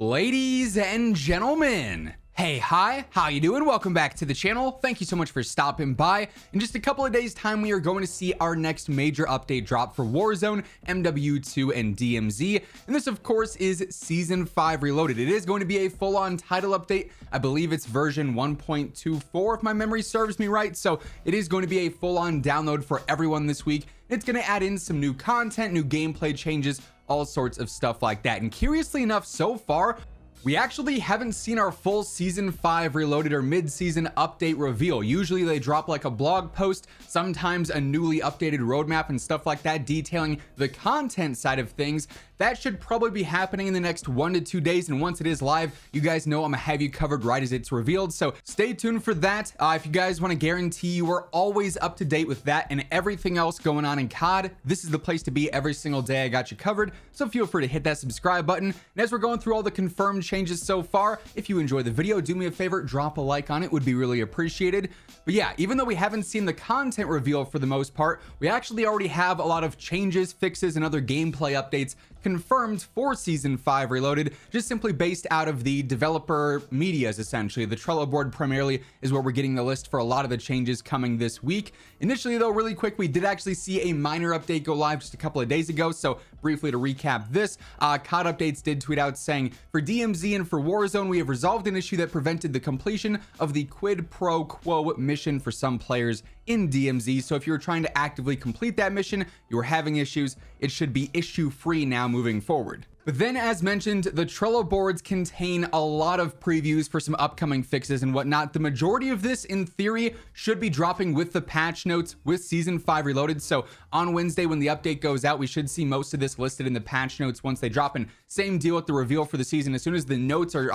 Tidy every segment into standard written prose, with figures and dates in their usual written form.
Ladies and gentlemen, hey, hi, how you doing? Welcome back to the channel. Thank you so much for stopping by. In just a couple of days time, we are going to see our next major update drop for Warzone, MW2, and DMZ. And this, of course, is Season 5 Reloaded. It is going to be a full-on title update. I believe it's version 1.24, if my memory serves me right. So it is going to be a full-on download for everyone this week. It's going to add in some new content, new gameplay changes, all sorts of stuff like that. And curiously enough, so far, we actually haven't seen our full Season 5 Reloaded or mid-season update reveal. Usually they drop like a blog post, sometimes a newly updated roadmap and stuff like that detailing the content side of things. That should probably be happening in the next 1 to 2 days. And once it is live, you guys know I'm gonna have you covered right as it's revealed. So stay tuned for that. If you guys want to guarantee you are always up to date with that and everything else going on in COD, this is the place to be every single day. I got you covered. So feel free to hit that subscribe button. And as we're going through all the confirmed changes so far, if you enjoy the video, do me a favor, drop a like on it, would be really appreciated. But yeah, even though we haven't seen the content reveal for the most part, we actually already have a lot of changes, fixes, and other gameplay updates confirmed for Season 5 Reloaded, just simply based out of the developer medias, essentially. The Trello board primarily is where we're getting the list for a lot of the changes coming this week. Initially, though, really quick, we did actually see a minor update go live just a couple of days ago. So briefly to recap this, COD Updates did tweet out saying, for DMZ and for Warzone, we have resolved an issue that prevented the completion of the quid pro quo mission for some players in DMZ. So if you're trying to actively complete that mission, you were having issues. It should be issue free now moving forward. But then, as mentioned, the Trello boards contain a lot of previews for some upcoming fixes and whatnot. The majority of this, in theory, should be dropping with the patch notes with Season 5 Reloaded. So on Wednesday, when the update goes out, we should see most of this listed in the patch notes once they drop. And same deal with the reveal for the season. As soon as the notes are,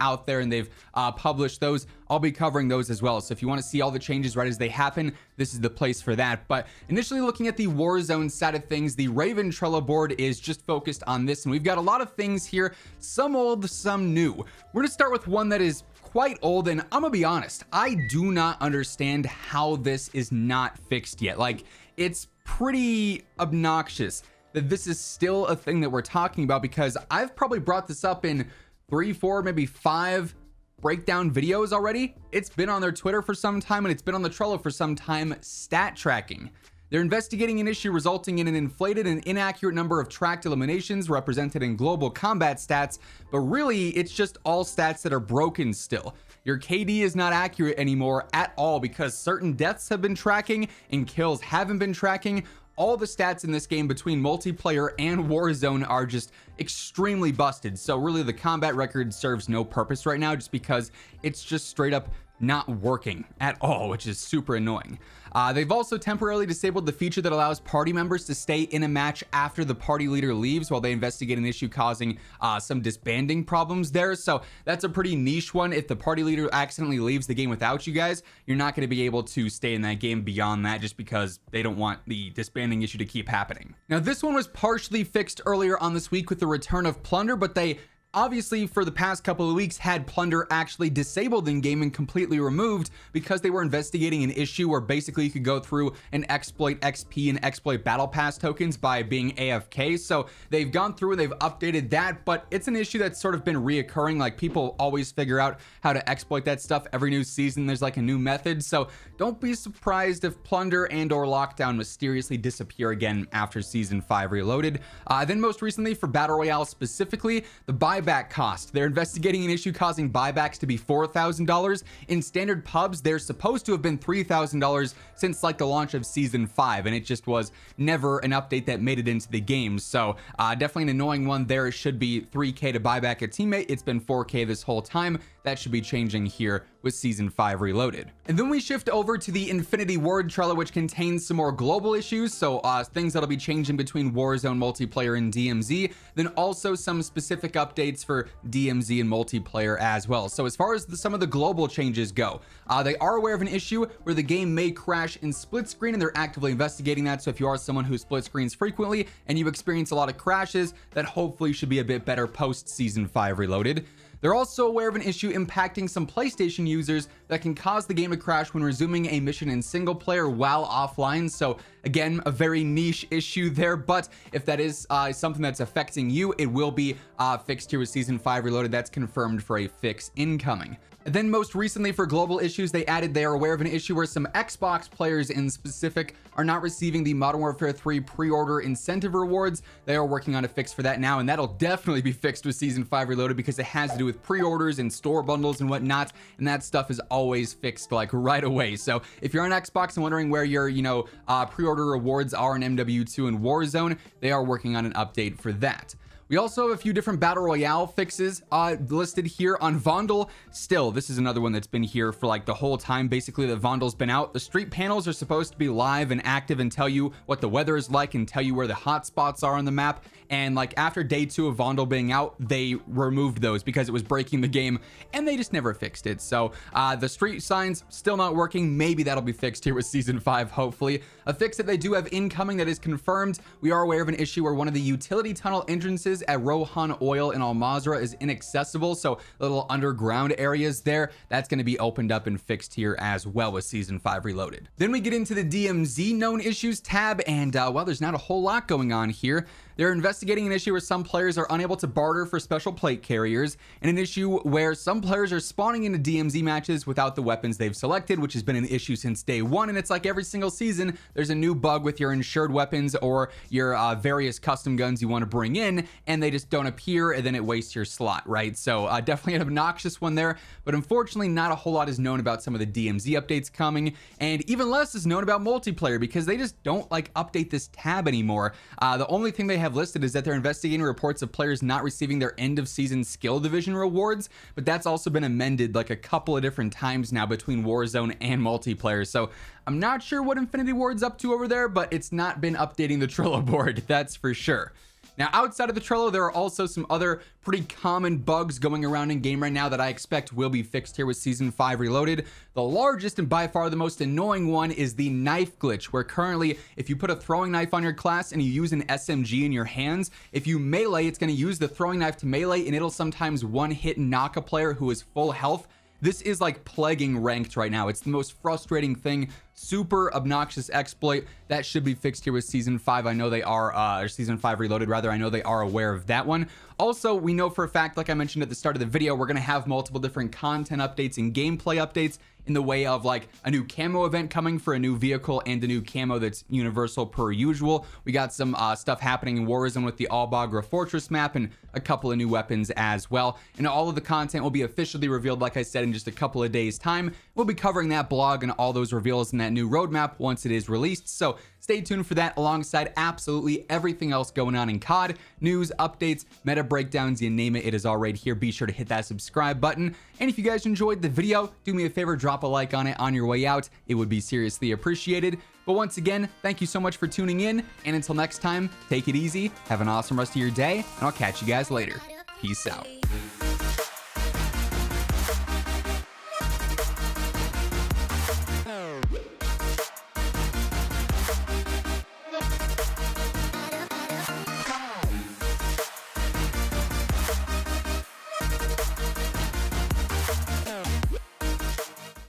out there and they've published those, I'll be covering those as well. So if you want to see all the changes right as they happen, this is the place for that. But initially, looking at the Warzone side of things, the Raven Trello board is just focused on this, and we've got a lot of things here, some old, some new. We're gonna start with one that is quite old, and I'm gonna be honest, I do not understand how this is not fixed yet. Like, it's pretty obnoxious that this is still a thing that we're talking about, because I've probably brought this up in 3, 4, maybe 5 breakdown videos already. It's been on their Twitter for some time, and it's been on the Trello for some time. Stat tracking. They're investigating an issue resulting in an inflated and inaccurate number of tracked eliminations represented in global combat stats, but really it's just all stats that are broken still. Your KD is not accurate anymore at all because certain deaths have been tracking and kills haven't been tracking. All the stats in this game between multiplayer and Warzone are just extremely busted. So really the combat record serves no purpose right now just because it's just straight up not working at all, which is super annoying. They've also temporarily disabled the feature that allows party members to stay in a match after the party leader leaves while they investigate an issue causing some disbanding problems there. So that's a pretty niche one. If the party leader accidentally leaves the game without you guys, you're not going to be able to stay in that game beyond that just because they don't want the disbanding issue to keep happening. Now, this one was partially fixed earlier on this week with the return of Plunder, but they obviously, for the past couple of weeks, had Plunder actually disabled in-game and completely removed because they were investigating an issue where basically you could go through and exploit XP and exploit Battle Pass tokens by being AFK. So they've gone through and they've updated that, but it's an issue that's sort of been reoccurring. Like, people always figure out how to exploit that stuff. Every new season, there's like a new method. So don't be surprised if Plunder and or Lockdown mysteriously disappear again after Season 5 Reloaded. Then most recently for Battle Royale specifically, the buyback cost. They're investigating an issue causing buybacks to be $4,000. In standard pubs, they're supposed to have been $3,000 since like the launch of Season 5, and it just was never an update that made it into the game. So definitely an annoying one there. It should be $3K to buy back a teammate. It's been $4K this whole time. That should be changing here with Season 5 Reloaded. And then we shift over to the Infinity Ward Trello, which contains some more global issues. So things that'll be changing between Warzone, multiplayer, and DMZ. Then also some specific updates for DMZ and multiplayer as well. So as far as some of the global changes go, they are aware of an issue where the game may crash in split screen, and they're actively investigating that. So if you are someone who split screens frequently and you experience a lot of crashes, that hopefully should be a bit better post Season 5 Reloaded. They're also aware of an issue impacting some PlayStation users that can cause the game to crash when resuming a mission in single player while offline. So Again, a very niche issue there, but if that is something that's affecting you, it will be fixed here with Season 5 Reloaded. That's confirmed for a fix incoming. Then most recently for global issues, they added they are aware of an issue where some Xbox players in specific are not receiving the Modern Warfare 3 pre-order incentive rewards. They are working on a fix for that now, and that'll definitely be fixed with Season 5 Reloaded because it has to do with pre-orders and store bundles and whatnot, and that stuff is always fixed like right away. So if you're on Xbox and wondering where your pre-order rewards are in MW2 and Warzone, they are working on an update for that. We also have a few different battle royale fixes listed here on Vondel. Still, this is another one that's been here for like the whole time basically that Vondel's been out. The street panels are supposed to be live and active and tell you what the weather is like and tell you where the hot spots are on the map. And like after day 2 of Vondel being out, they removed those because it was breaking the game and they just never fixed it. So the street signs still not working. Maybe that'll be fixed here with Season 5, hopefully. A fix that they do have incoming that is confirmed. We are aware of an issue where one of the utility tunnel entrances at Rohan Oil in Al Mazrah is inaccessible, so little underground areas there, that's going to be opened up and fixed here as well with Season 5 Reloaded. Then we get into the DMZ known issues tab, and well, there's not a whole lot going on here. They're investigating an issue where some players are unable to barter for special plate carriers, and an issue where some players are spawning into DMZ matches without the weapons they've selected, which has been an issue since day 1, and it's like every single season there's a new bug with your insured weapons or your various custom guns you want to bring in, and they just don't appear, and then it wastes your slot, right? So definitely an obnoxious one there, but unfortunately not a whole lot is known about some of the DMZ updates coming, and even less is known about multiplayer because they just don't like update this tab anymore. The only thing they have listed is that they're investigating reports of players not receiving their end of season skill division rewards, but that's also been amended like a couple of different times now between Warzone and multiplayer. So I'm not sure what Infinity Ward's up to over there, but it's not been updating the Trello board, that's for sure. Now, outside of the Trello, there are also some other pretty common bugs going around in game right now that I expect will be fixed here with Season 5 Reloaded. The largest and by far the most annoying one is the knife glitch, where currently if you put a throwing knife on your class and you use an SMG in your hands, if you melee, it's going to use the throwing knife to melee, and it'll sometimes one hit knock a player who is full health. This is like plaguing ranked right now. It's the most frustrating thing. Super obnoxious exploit that should be fixed here with Season 5. I know they are or Season 5 Reloaded rather. I know they are aware of that one. Also, we know for a fact, like I mentioned at the start of the video, we're going to have multiple different content updates and gameplay updates in the way of like a new camo event coming for a new vehicle and a new camo that's universal per usual. We got some stuff happening in Warzone with the Albagra Fortress map and a couple of new weapons as well, and all of the content will be officially revealed, like I said, in just a couple of days time. We'll be covering that blog and all those reveals and that new roadmap once it is released, so stay tuned for that alongside absolutely everything else going on in COD. News, updates, meta breakdowns, you name it, it is all right here. Be sure to hit that subscribe button, and if you guys enjoyed the video, do me a favor, drop a like on it on your way out. It would be seriously appreciated. But once again, thank you so much for tuning in, and until next time, take it easy, have an awesome rest of your day, and I'll catch you guys later. Peace out.